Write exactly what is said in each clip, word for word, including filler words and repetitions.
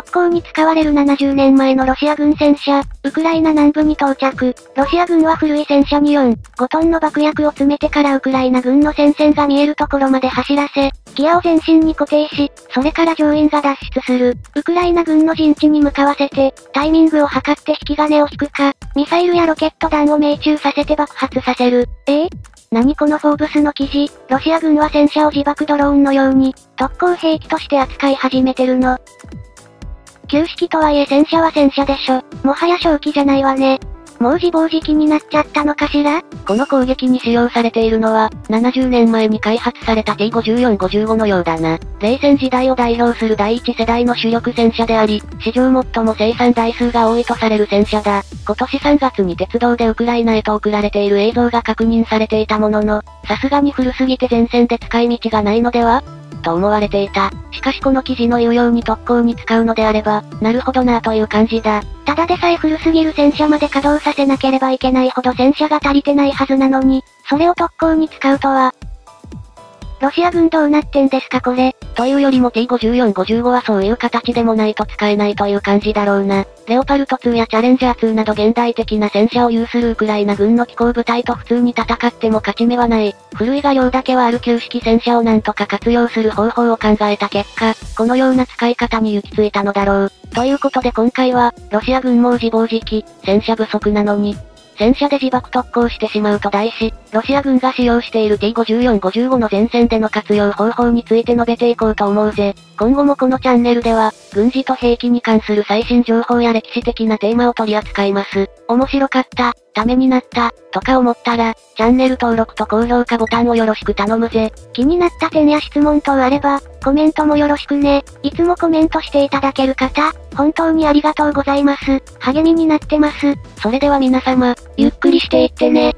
特攻に使われるななじゅうねんまえのロシア軍戦車、ウクライナ南部に到着。ロシア軍は古い戦車によん、ごトンの爆薬を詰めてからウクライナ軍の戦線が見えるところまで走らせ、ギアを前進に固定し、それから乗員が脱出する。ウクライナ軍の陣地に向かわせて、タイミングを測って引き金を引くか、ミサイルやロケット弾を命中させて爆発させる。ええ？何このフォーブスの記事。ロシア軍は戦車を自爆ドローンのように、特攻兵器として扱い始めてるの。旧式とはいえ戦車は戦車でしょ。もはや正気じゃないわね。もう自暴自棄になっちゃったのかしら？この攻撃に使用されているのは、ななじゅうねんまえに開発された ティーごじゅうよんごじゅうご のようだな。冷戦時代を代表する第一世代の主力戦車であり、史上最も生産台数が多いとされる戦車だ。今年さんがつに鉄道でウクライナへと送られている映像が確認されていたものの、さすがに古すぎて前線で使い道がないのでは？と思われていた。しかしこの記事の言うように特攻に使うのであれば、なるほどなぁという感じだ。ただでさえ古すぎる戦車まで稼働させなければいけないほど戦車が足りてないはずなのに、それを特攻に使うとは。ロシア軍どうなってんですかこれ。というよりも ティーごじゅうよんごじゅうご はそういう形でもないと使えないという感じだろうな。レオパルトツーやチャレンジャーツーなど現代的な戦車を有するウクライナ軍の機甲部隊と普通に戦っても勝ち目はない。古いが量だけはある旧式戦車をなんとか活用する方法を考えた結果、このような使い方に行き着いたのだろう。ということで今回は、ロシア軍も自暴自棄、戦車不足なのに、戦車で自爆特攻してしまうと題し、ロシア軍が使用している ティーごじゅうよんごじゅうご の前線での活用方法について述べていこうと思うぜ。今後もこのチャンネルでは、軍事と兵器に関する最新情報や歴史的なテーマを取り扱います。面白かった、ためになった、とか思ったら、チャンネル登録と高評価ボタンをよろしく頼むぜ。気になった点や質問等あれば、コメントもよろしくね。いつもコメントしていただける方、本当にありがとうございます。励みになってます。それでは皆様、ゆっくりしていってね。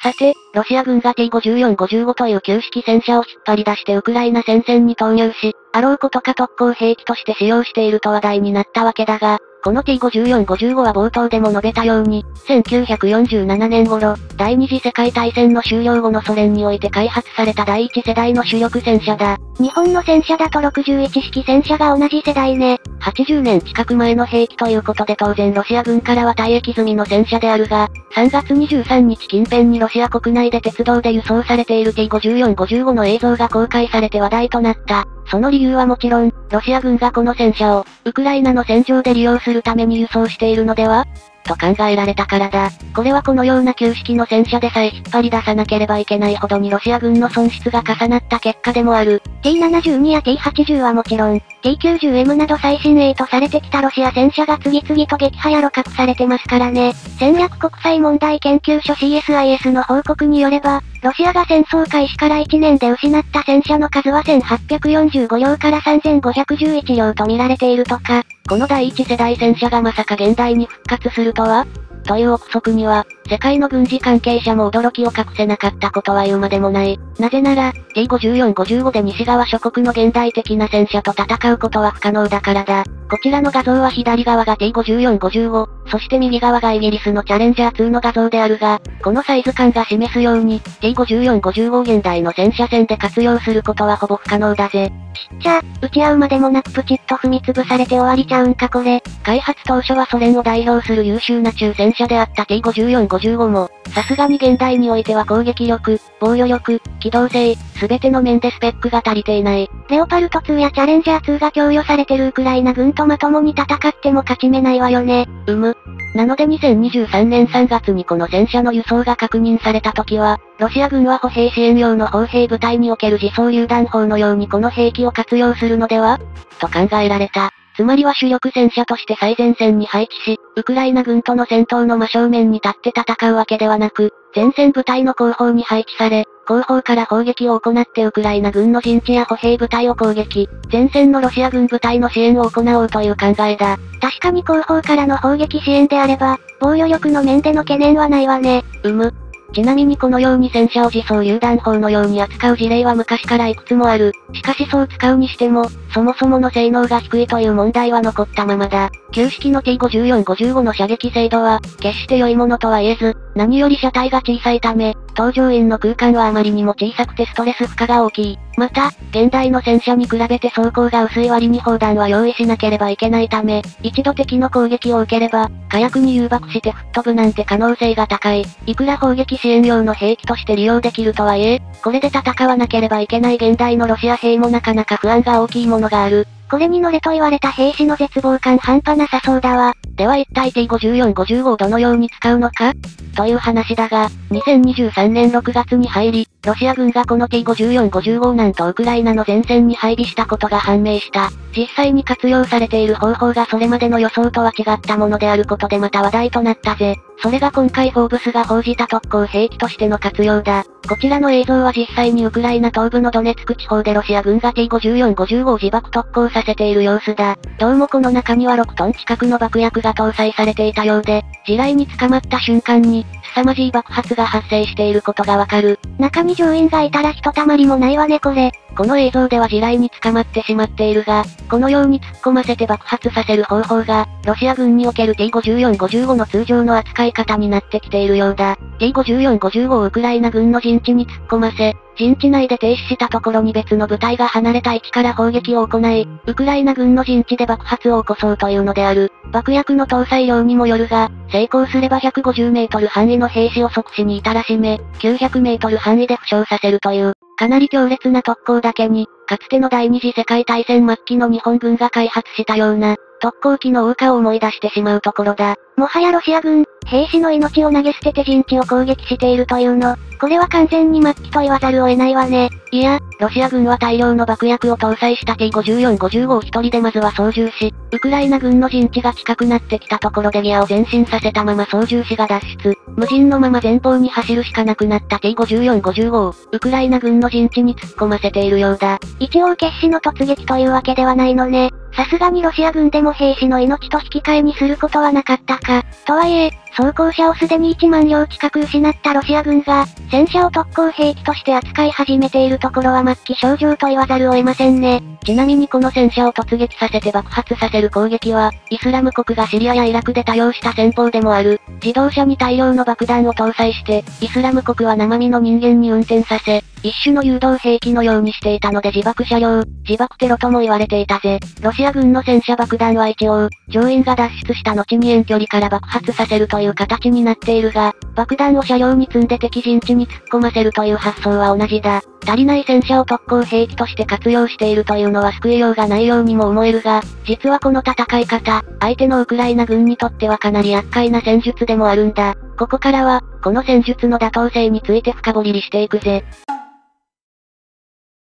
さて、ロシア軍が ティーごじゅうよんごじゅうご という旧式戦車を引っ張り出してウクライナ戦線に投入し、あろうことか特攻兵器として使用していると話題になったわけだが、この ティーごじゅうよんごじゅうご は冒頭でも述べたように、せんきゅうひゃくよんじゅうななねん頃、第二次世界大戦の終了後のソ連において開発された第一世代の主力戦車だ。日本の戦車だとろくじゅういちしき戦車が同じ世代ね。はちじゅうねん近く前の兵器ということで当然ロシア軍からは退役済みの戦車であるが、さんがつにじゅうさんにち近辺にロシア国内で鉄道で輸送されている ティーごじゅうよんごじゅうご の映像が公開されて話題となった。その理由はもちろん、ロシア軍がこの戦車を、ウクライナの戦場で利用するために輸送しているのでは？と考えられたからだ。これはこのような旧式の戦車でさえ引っ張り出さなければいけないほどにロシア軍の損失が重なった結果でもある。ティーななじゅうに や ティーはちじゅう はもちろん、ティーきゅうじゅうエム など最新鋭とされてきたロシア戦車が次々と撃破や露獲されてますからね。戦略国際問題研究所 シーエスアイエス の報告によれば、ロシアが戦争開始からいちねんで失った戦車の数はせんはっぴゃくよんじゅうごりょうからさんぜんごひゃくじゅういちりょうと見られているとか、この第一世代戦車がまさか現代に復活するとは？という憶測には、世界の軍事関係者も驚きを隠せなかったことは言うまでもない。なぜなら、ティーごじゅうよんごじゅうご で西側諸国の現代的な戦車と戦うことは不可能だからだ。こちらの画像は左側が ティーごじゅうよんごじゅうご、そして右側がイギリスのチャレンジャーツーの画像であるが、このサイズ感が示すように、ティーごじゅうよんごじゅうご を現代の戦車戦で活用することはほぼ不可能だぜ。ちっちゃ、打ち合うまでもなくプチッと踏みつぶされて終わりちゃうんかこれ。開発当初はソ連を代表する優秀な中戦車であった ティーごじゅうよんごじゅうご も、さすがに現代においては攻撃力、防御力、機動性、すべての面でスペックが足りていない。レオパルトツーやチャレンジャーツーが供与されてるウクライナ軍とまともに戦っても勝ち目ないわよね。うむ。なのでにせんにじゅうさんねんさんがつにこの戦車の輸送が確認された時は、ロシア軍は歩兵支援用の砲兵部隊における自走榴弾砲のようにこの兵器を活用するのでは？と考えられた。つまりは主力戦車として最前線に配置し、ウクライナ軍との戦闘の真正面に立って戦うわけではなく、前線部隊の後方に配置され、後方から砲撃を行ってウクライナ軍の陣地や歩兵部隊を攻撃、前線のロシア軍部隊の支援を行おうという考えだ。確かに後方からの砲撃支援であれば、防御力の面での懸念はないわね。うむ。ちなみにこのように戦車を自走榴弾砲のように扱う事例は昔からいくつもある。しかしそう使うにしても、そもそもの性能が低いという問題は残ったままだ。旧式の ティーごじゅうよんごじゅうご の射撃精度は、決して良いものとは言えず、何より車体が小さいため、搭乗員の空間はあまりにも小さくてストレス負荷が大きい。また、現代の戦車に比べて装甲が薄い割に砲弾は用意しなければいけないため、一度敵の攻撃を受ければ、火薬に誘爆して吹っ飛ぶなんて可能性が高い。いくら砲撃支援用の兵器として利用できるとはいえ、これで戦わなければいけない現代のロシア兵もなかなか不安が大きいものがある。これに乗れと言われた兵士の絶望感半端なさそうだわ。では一体 ティーごじゅうよん、ごじゅうご をどのように使うのかという話だが、にせんにじゅうさんねんろくがつに入り、ロシア軍がこの ティーごじゅうよん、ごじゅうご をなんとウクライナの前線に配備したことが判明した。実際に活用されている方法がそれまでの予想とは違ったものであることでまた話題となったぜ。それが今回フォーブスが報じた特攻兵器としての活用だ。こちらの映像は実際にウクライナ東部のドネツク地方でロシア軍が ティーごじゅうよん、ごじゅうご を自爆特攻させている様子だ。どうもこの中にはろくトン近くの爆薬が搭載されていたようで、地雷に捕まった瞬間に、凄まじい爆発が発生していることがわかる。中に乗員がいたらひとたまりもないわねこれ。この映像では地雷に捕まってしまっているが、このように突っ込ませて爆発させる方法が、ロシア軍における ティーごじゅうよん、ごじゅうご の通常の扱い方になってきているようだ。ティーごじゅうよん、ごじゅうご をウクライナ軍の陣地に突っ込ませ、陣地内で停止したところに別の部隊が離れた位置から砲撃を行い、ウクライナ軍の陣地で爆発を起こそうというのである。爆薬の搭載量にもよるが、成功すればひゃくごじゅうメートル範囲の兵士を即死に至らしめ、きゅうひゃくメートル範囲で負傷させるという、かなり強烈な特攻だけに、かつての第二次世界大戦末期の日本軍が開発したような、特攻機の謳歌を思い出してしまうところだ。もはやロシア軍、兵士の命を投げ捨てて陣地を攻撃しているというの。これは完全に末期と言わざるを得ないわね。いや、ロシア軍は大量の爆薬を搭載した ティーごじゅうよん、ごじゅうご を一人でまずは操縦し、ウクライナ軍の陣地が近くなってきたところでギアを前進させたまま操縦士が脱出。無人のまま前方に走るしかなくなった ティーごじゅうよん、ごじゅうご を、ウクライナ軍の陣地に突っ込ませているようだ。一応決死の突撃というわけではないのね。さすがにロシア軍でも兵士の命と引き換えにすることはなかったか。とはいえ、装甲車をすでにいちまんりょう近く失ったロシア軍が、戦車を特攻兵器として扱い始めているところは末期症状と言わざるを得ませんね。ちなみにこの戦車を突撃させて爆発させる攻撃は、イスラム国がシリアやイラクで多用した戦法でもある。自動車に大量の爆弾を搭載して、イスラム国は生身の人間に運転させ、一種の誘導兵器のようにしていたので自爆車両、自爆テロとも言われていたぜ。ロシア軍の戦車爆弾は一応、乗員が脱出した後に遠距離から爆発させるという形になっているが、爆弾を車両に積んで敵陣地に突っ込ませるという発想は同じだ。足りない戦車を特攻兵器として活用しているというのは救いようがないようにも思えるが、実はこの戦い方、相手のウクライナ軍にとってはかなり厄介な戦術でもあるんだ。ここからは、この戦術の妥当性について深掘りしていくぜ。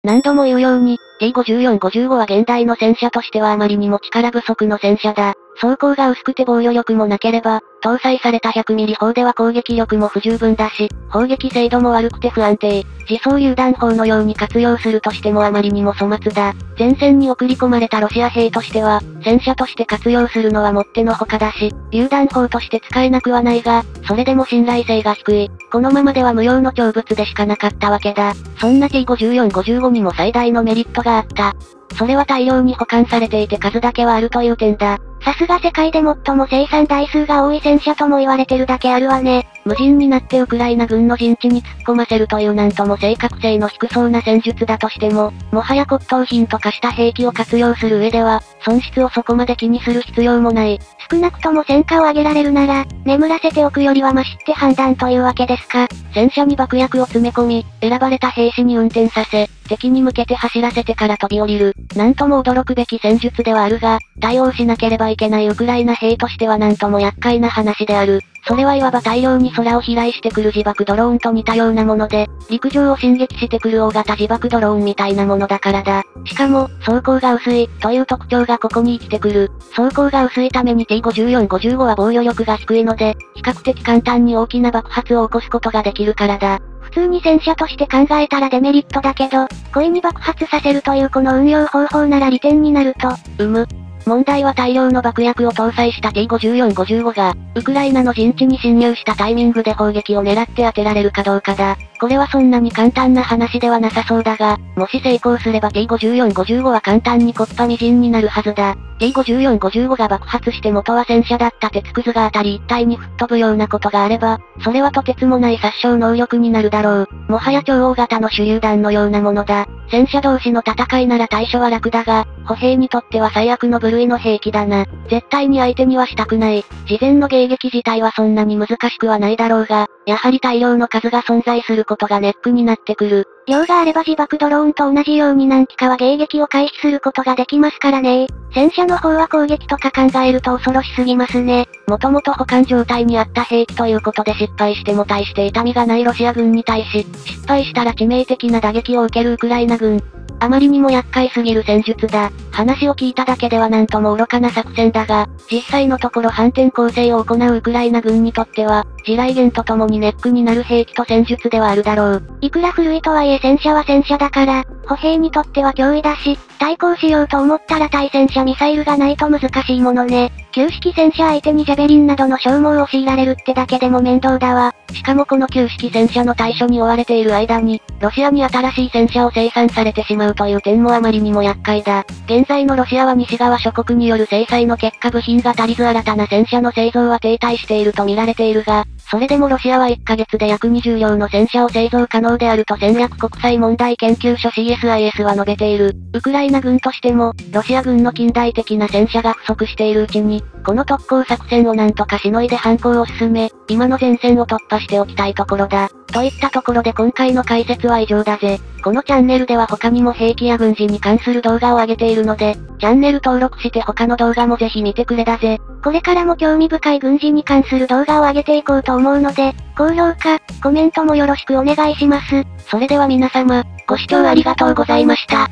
何度も言うように、ティーごじゅうよん、ごじゅうご は現代の戦車としてはあまりにも力不足の戦車だ。装甲が薄くて防御力もなければ、搭載されたひゃくミリ砲では攻撃力も不十分だし、砲撃精度も悪くて不安定。自走榴弾砲のように活用するとしてもあまりにも粗末だ。前線に送り込まれたロシア兵としては、戦車として活用するのはもってのほかだし、榴弾砲として使えなくはないが、それでも信頼性が低い。このままでは無用の長物でしかなかったわけだ。そんな ティーごじゅうよん、ごじゅうご にも最大のメリットがあった。それは大量に保管されていて数だけはあるという点だ。さすが世界で最も生産台数が多い戦車とも言われてるだけあるわね。無人になってウクライナ軍の陣地に突っ込ませるというなんとも正確性の低そうな戦術だとしても、もはや骨董品と化した兵器を活用する上では、損失をそこまで気にする必要もない。少なくとも戦果を上げられるなら、眠らせておくよりはマシって判断というわけですか。戦車に爆薬を詰め込み、選ばれた兵士に運転させ、敵に向けて走らせてから飛び降りる。なんとも驚くべき戦術ではあるが、対応しなければいけないウクライナ兵としてはなんとも厄介な話である。それはいわば大量に空を飛来してくる自爆ドローンと似たようなもので、陸上を進撃してくる大型自爆ドローンみたいなものだからだ。しかも、装甲が薄い、という特徴がここに生きてくる。装甲が薄いために ティーごじゅうよん、ごじゅうご は防御力が低いので、比較的簡単に大きな爆発を起こすことができるからだ。普通に戦車として考えたらデメリットだけど、故意に爆発させるというこの運用方法なら利点になると、うむ。問題は大量の爆薬を搭載した ティーごじゅうよんごじゅうご が、ウクライナの陣地に侵入したタイミングで砲撃を狙って当てられるかどうかだ。これはそんなに簡単な話ではなさそうだが、もし成功すれば ティーごじゅうよんごじゅうご は簡単に木っ端みじんになるはずだ。ティーごじゅうよんごじゅうご が爆発して元は戦車だった鉄くずが当たり一体に吹っ飛ぶようなことがあれば、それはとてつもない殺傷能力になるだろう。もはや超大型の手榴弾のようなものだ。戦車同士の戦いなら対処は楽だが、歩兵にとっては最悪の部類の兵器だな。絶対に相手にはしたくない。事前の迎撃自体はそんなに難しくはないだろうが、やはり大量の数が存在することがネックになってくる。量があれば自爆ドローンと同じように何機かは迎撃を回避することができますからね。戦車の方は攻撃とか考えると恐ろしすぎますね。もともと保管状態にあった兵器ということで失敗しても大して痛みがないロシア軍に対し、失敗したら致命的な打撃を受けるウクライナ軍。あまりにも厄介すぎる戦術だ。話を聞いただけではなんとも愚かな作戦だが、実際のところ反転攻勢を行うウクライナ軍にとっては、地雷原とともにネックになる兵器と戦術ではあるだろう。いくら古いとはいえ戦車は戦車だから、歩兵にとっては脅威だし、対抗しようと思ったら対戦車ミサイルがないと難しいものね。旧式戦車相手にジャベリンなどの消耗を強いられるってだけでも面倒だわ。しかもこの旧式戦車の対処に追われている間に、ロシアに新しい戦車を生産されてしまうという点もあまりにも厄介だ。現在のロシアは西側諸国による制裁の結果部品が足りず新たな戦車の製造は停滞していると見られているが、それでもロシアはいっかげつで約にじゅうりょうの戦車を製造可能であると戦略国際問題研究所 シーエスアイエス は述べている。ウクライナ軍としても、ロシア軍の近代的な戦車が不足しているうちに、この特攻作戦をなんとかしのいで反攻を進め、今の前線を突破しておきたいところだ。といったところで今回の解説は以上だぜ。このチャンネルでは他にも兵器や軍事に関する動画を上げているので、チャンネル登録して他の動画もぜひ見てくれだぜ。これからも興味深い軍事に関する動画を上げていこうと思うので、高評価、コメントもよろしくお願いします。それでは皆様、ご視聴ありがとうございました。